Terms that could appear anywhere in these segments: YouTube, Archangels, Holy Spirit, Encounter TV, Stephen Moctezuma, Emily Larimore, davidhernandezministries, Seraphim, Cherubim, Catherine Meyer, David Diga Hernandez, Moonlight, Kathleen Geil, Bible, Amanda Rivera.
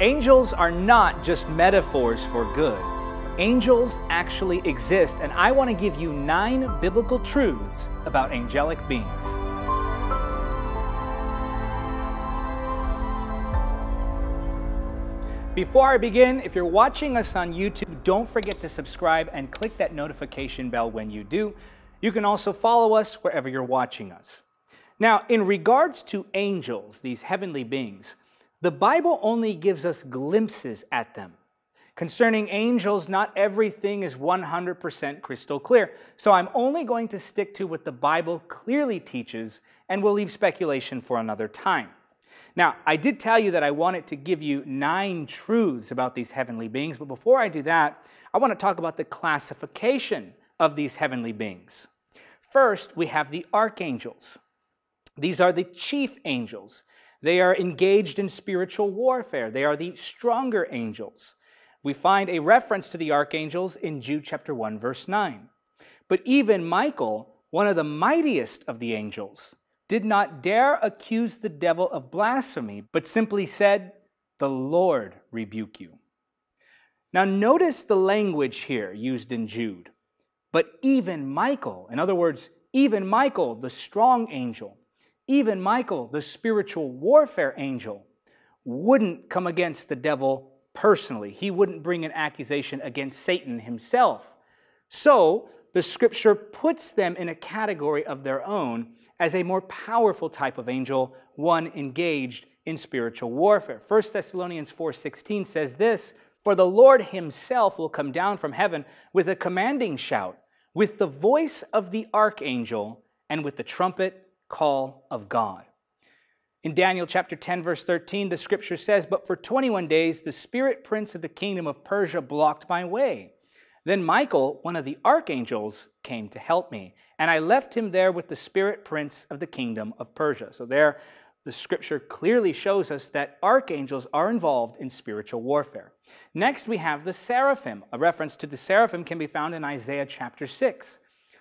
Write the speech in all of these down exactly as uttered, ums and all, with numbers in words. Angels are not just metaphors for good. Angels actually exist, and I want to give you nine biblical truths about angelic beings. Before I begin, if you're watching us on YouTube, don't forget to subscribe and click that notification bell when you do. You can also follow us wherever you're watching us. Now, in regards to angels, these heavenly beings, the Bible only gives us glimpses at them. Concerning angels, not everything is one hundred percent crystal clear, so I'm only going to stick to what the Bible clearly teaches, and we'll leave speculation for another time. Now, I did tell you that I wanted to give you nine truths about these heavenly beings, but before I do that, I want to talk about the classification of these heavenly beings. First, we have the archangels. These are the chief angels. They are engaged in spiritual warfare. They are the stronger angels. We find a reference to the archangels in Jude chapter one, verse nine. But even Michael, one of the mightiest of the angels, did not dare accuse the devil of blasphemy, but simply said, "The Lord rebuke you." Now notice the language here used in Jude. But even Michael, in other words, even Michael, the strong angel, even Michael, the spiritual warfare angel, wouldn't come against the devil personally. He wouldn't bring an accusation against Satan himself. So the scripture puts them in a category of their own as a more powerful type of angel, one engaged in spiritual warfare. First Thessalonians four sixteen says this, "For the Lord himself will come down from heaven with a commanding shout, with the voice of the archangel, and with the trumpet call of God." In Daniel chapter ten, verse thirteen, the scripture says, "But for twenty-one days the spirit prince of the kingdom of Persia blocked my way. Then Michael, one of the archangels, came to help me, and I left him there with the spirit prince of the kingdom of Persia." So there, the scripture clearly shows us that archangels are involved in spiritual warfare. Next, we have the seraphim. A reference to the seraphim can be found in Isaiah chapter six.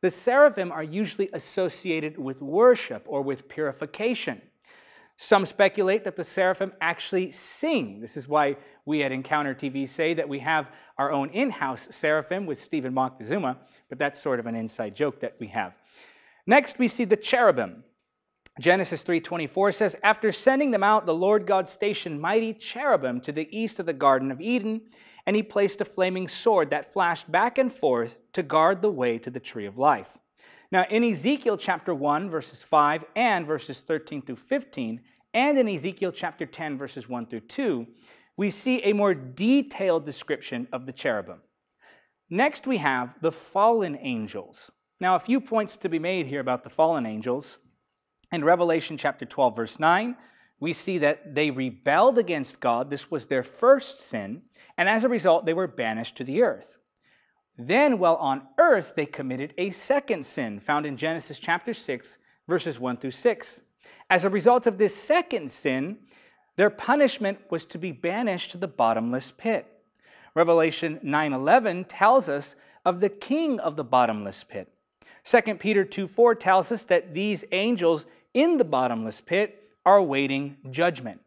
The seraphim are usually associated with worship or with purification. Some speculate that the seraphim actually sing. This is why we at Encounter T V say that we have our own in-house seraphim with Stephen Moctezuma, but that's sort of an inside joke that we have. Next, we see the cherubim. Genesis three twenty-four says, "After sending them out, the Lord God stationed mighty cherubim to the east of the Garden of Eden, and he placed a flaming sword that flashed back and forth to guard the way to the tree of life." Now, in Ezekiel chapter one, verses five and verses thirteen through fifteen, and in Ezekiel chapter ten, verses one through two, we see a more detailed description of the cherubim. Next, we have the fallen angels. Now, a few points to be made here about the fallen angels. In Revelation chapter twelve, verse nine, we see that they rebelled against God. This was their first sin, and as a result, they were banished to the earth. Then, while on earth, they committed a second sin, found in Genesis chapter six, verses one through six. As a result of this second sin, their punishment was to be banished to the bottomless pit. Revelation nine eleven tells us of the king of the bottomless pit. Second Peter two four tells us that these angels in the bottomless pit are awaiting judgment.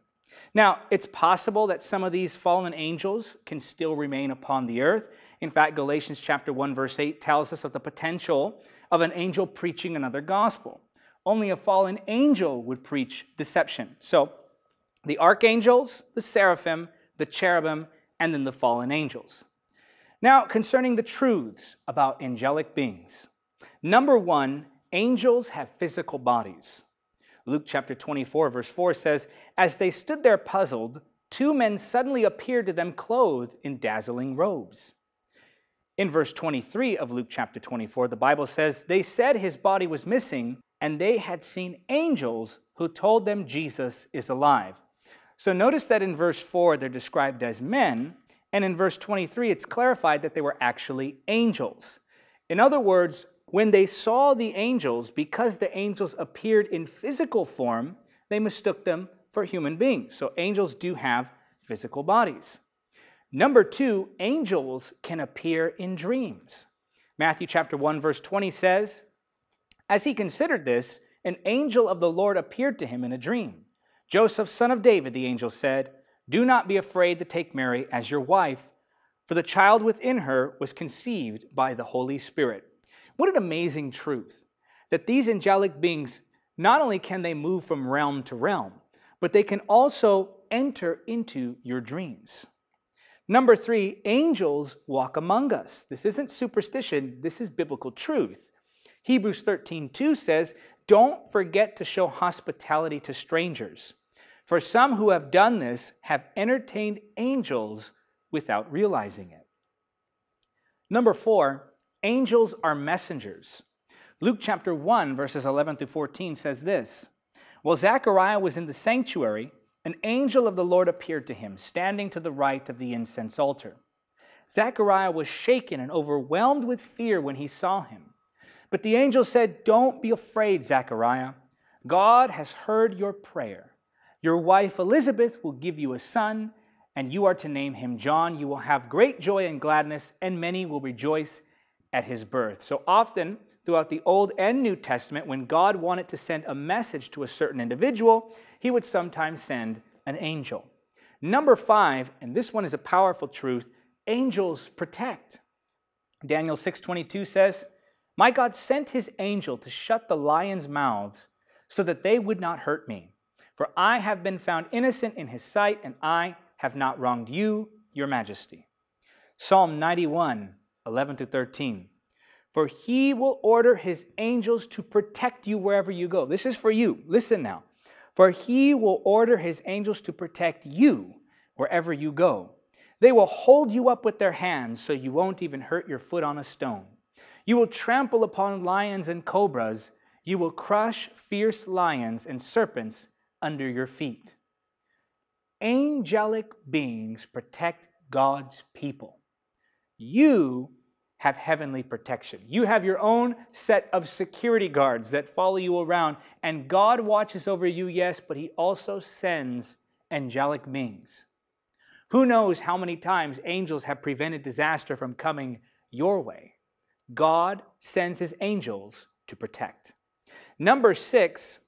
Now, it's possible that some of these fallen angels can still remain upon the earth. In fact, Galatians chapter one, verse eight tells us of the potential of an angel preaching another gospel. Only a fallen angel would preach deception. So, the archangels, the seraphim, the cherubim, and then the fallen angels. Now, concerning the truths about angelic beings. Number one, angels have physical bodies. Luke chapter twenty-four, verse four says, "As they stood there puzzled, two men suddenly appeared to them clothed in dazzling robes." In verse twenty-three of Luke chapter twenty-four, the Bible says, "They said his body was missing, and they had seen angels who told them Jesus is alive." So notice that in verse four, they're described as men, and in verse twenty-three, it's clarified that they were actually angels. In other words, when they saw the angels, because the angels appeared in physical form, they mistook them for human beings. So angels do have physical bodies. Number two, angels can appear in dreams. Matthew chapter one, verse twenty says, "As he considered this, an angel of the Lord appeared to him in a dream. Joseph, son of David, the angel said, Do not be afraid to take Mary as your wife, for the child within her was conceived by the Holy Spirit. What an amazing truth, that these angelic beings, not only can they move from realm to realm, but they can also enter into your dreams. Number three, angels walk among us. This isn't superstition, this is biblical truth. Hebrews thirteen two says, "Don't forget to show hospitality to strangers, for some who have done this have entertained angels without realizing it." Number four, angels are messengers. Luke chapter one, verses eleven through fourteen says this, "While Zechariah was in the sanctuary, an angel of the Lord appeared to him, standing to the right of the incense altar. Zechariah was shaken and overwhelmed with fear when he saw him. But the angel said, 'Don't be afraid, Zechariah. God has heard your prayer. Your wife Elizabeth will give you a son, and you are to name him John. You will have great joy and gladness, and many will rejoice at his birth.'" So often throughout the Old and New Testament, when God wanted to send a message to a certain individual, he would sometimes send an angel. Number five, and this one is a powerful truth, angels protect. Daniel six twenty-two says, "My God sent his angel to shut the lions' mouths so that they would not hurt me. For I have been found innocent in his sight, and I have not wronged you, your majesty." Psalm ninety-one, eleven to thirteen. "For he will order his angels to protect you wherever you go." This is for you. Listen now. "For he will order his angels to protect you wherever you go. They will hold you up with their hands so you won't even hurt your foot on a stone. You will trample upon lions and cobras. You will crush fierce lions and serpents under your feet." Angelic beings protect God's people. You have heavenly protection. You have your own set of security guards that follow you around, and God watches over you, yes, but he also sends angelic beings. Who knows how many times angels have prevented disaster from coming your way? God sends his angels to protect. Number six,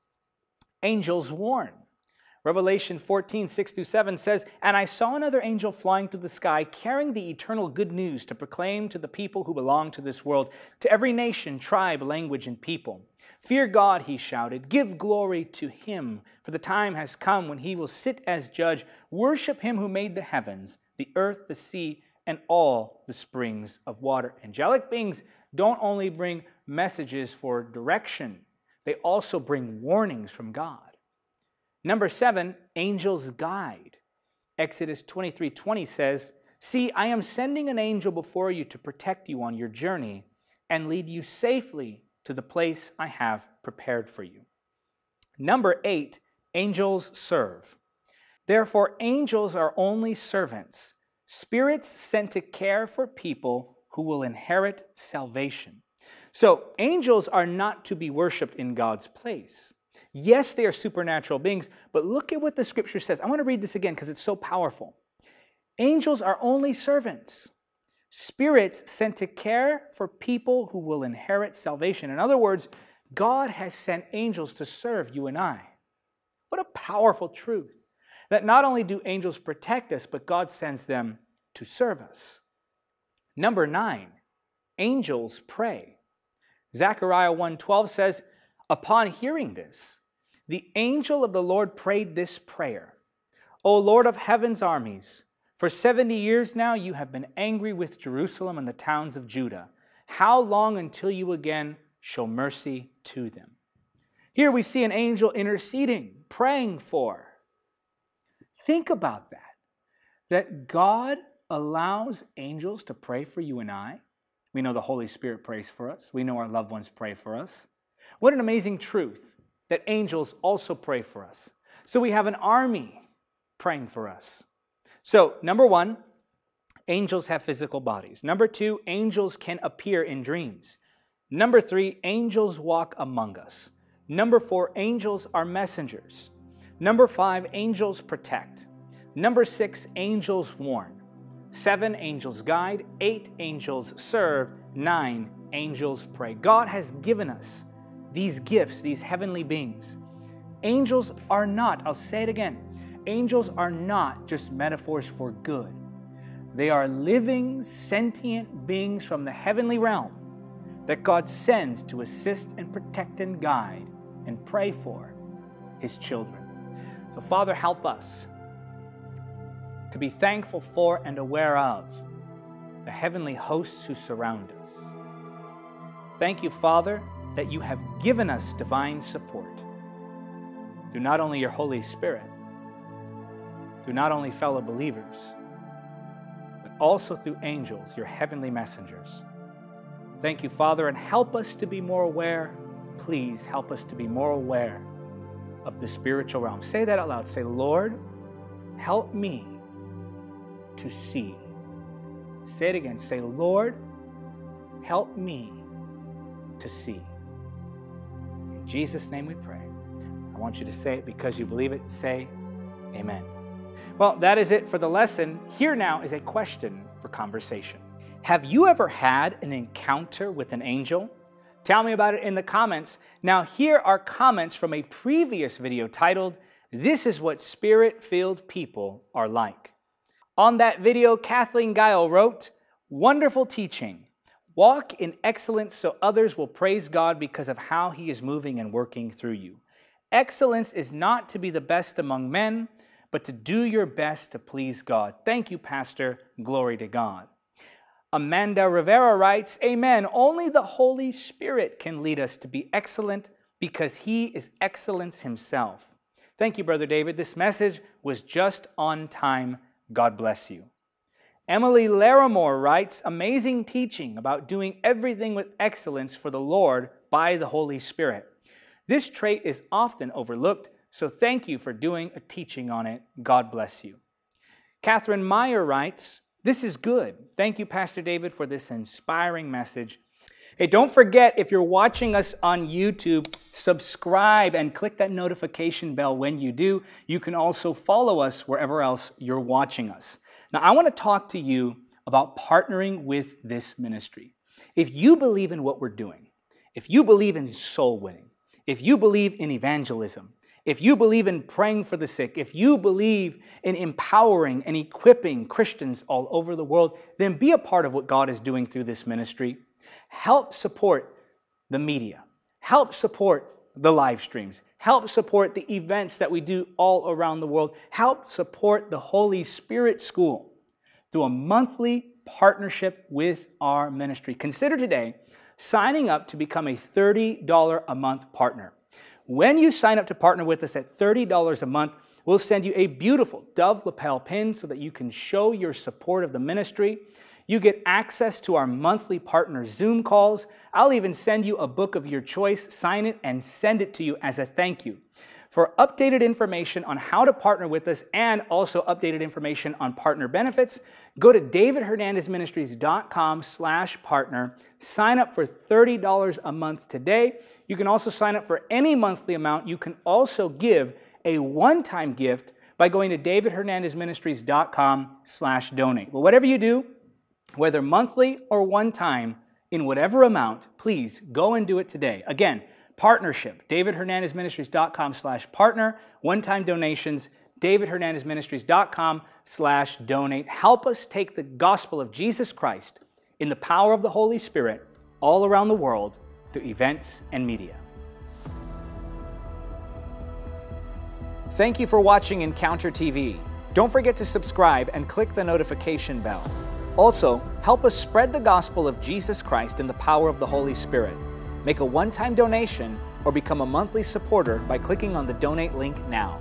angels warn. Revelation fourteen, six through seven says, "And I saw another angel flying through the sky, carrying the eternal good news to proclaim to the people who belong to this world, to every nation, tribe, language, and people. 'Fear God,' he shouted. 'Give glory to him, for the time has come when he will sit as judge. Worship him who made the heavens, the earth, the sea, and all the springs of water.'" Angelic beings don't only bring messages for direction, they also bring warnings from God. Number seven, angels guide. Exodus twenty-three twenty says, "See, I am sending an angel before you to protect you on your journey and lead you safely to the place I have prepared for you." Number eight, angels serve. "Therefore, angels are only servants, spirits sent to care for people who will inherit salvation." So angels are not to be worshipped in God's place. Yes, they are supernatural beings, but look at what the scripture says. I want to read this again because it's so powerful. "Angels are only servants, spirits sent to care for people who will inherit salvation." In other words, God has sent angels to serve you and I. What a powerful truth, that not only do angels protect us, but God sends them to serve us. Number nine, angels pray. Zechariah one twelve says, "Upon hearing this, the angel of the Lord prayed this prayer. 'O Lord of heaven's armies, for seventy years now you have been angry with Jerusalem and the towns of Judah. How long until you again show mercy to them?'" Here we see an angel interceding, praying for. Think about that, that God allows angels to pray for you and I. We know the Holy Spirit prays for us. We know our loved ones pray for us. What an amazing truth that angels also pray for us. So we have an army praying for us. So number one, angels have physical bodies. Number two, angels can appear in dreams. Number three, angels walk among us. Number four, angels are messengers. Number five, angels protect. Number six, angels warn. Seven, angels guide. Eight, angels serve. Nine, angels pray. God has given us these gifts, these heavenly beings. Angels are not, I'll say it again, Angels are not just metaphors for good. They are living, sentient beings from the heavenly realm that God sends to assist and protect and guide and pray for His children. So Father, help us to be thankful for and aware of the heavenly hosts who surround us. Thank you, Father, that you have given us divine support through not only your Holy Spirit, through not only fellow believers, but also through angels, your heavenly messengers. Thank you, Father, and help us to be more aware. Please help us to be more aware of the spiritual realm. Say that out loud. Say, Lord, help me to see. Say it again. Say, Lord, help me to see. In Jesus' name we pray. I want you to say it because you believe it. Say amen. Well, that is it for the lesson. Here now is a question for conversation. Have you ever had an encounter with an angel? Tell me about it in the comments. Now, here are comments from a previous video titled, "This is what Spirit-Filled People Are Like." On that video, Kathleen Geil wrote, "Wonderful teaching. Walk in excellence so others will praise God because of how He is moving and working through you. Excellence is not to be the best among men, but to do your best to please God. Thank you, Pastor. Glory to God." Amanda Rivera writes, "Amen. Only the Holy Spirit can lead us to be excellent because He is excellence Himself. Thank you, Brother David. This message was just on time. God bless you." Emily Larimore writes, "Amazing teaching about doing everything with excellence for the Lord by the Holy Spirit. This trait is often overlooked, so thank you for doing a teaching on it. God bless you." Catherine Meyer writes, "This is good. Thank you, Pastor David, for this inspiring message." Hey, don't forget, if you're watching us on YouTube, subscribe and click that notification bell when you do. You can also follow us wherever else you're watching us. Now, I want to talk to you about partnering with this ministry. If you believe in what we're doing, if you believe in soul winning, if you believe in evangelism, if you believe in praying for the sick, if you believe in empowering and equipping Christians all over the world, then be a part of what God is doing through this ministry. Help support the media. Help support the live streams. Help support the events that we do all around the world. Help support the Holy Spirit School through a monthly partnership with our ministry. Consider today signing up to become a thirty dollar a month partner. When you sign up to partner with us at thirty dollars a month, we'll send you a beautiful dove lapel pin so that you can show your support of the ministry. You get access to our monthly partner Zoom calls. I'll even send you a book of your choice, sign it, and send it to you as a thank you. For updated information on how to partner with us and also updated information on partner benefits, go to david hernandez ministries dot com slash partner. Sign up for thirty dollars a month today. You can also sign up for any monthly amount. You can also give a one-time gift by going to david hernandez ministries dot com slash donate. Well, whatever you do, whether monthly or one time, in whatever amount, please go and do it today. Again, partnership, david hernandez ministries dot com slash partner, one-time donations, david hernandez ministries dot com slash donate. Help us take the gospel of Jesus Christ in the power of the Holy Spirit all around the world through events and media. Thank you for watching Encounter T V. Don't forget to subscribe and click the notification bell. Also, help us spread the gospel of Jesus Christ in the power of the Holy Spirit. Make a one-time donation or become a monthly supporter by clicking on the donate link now.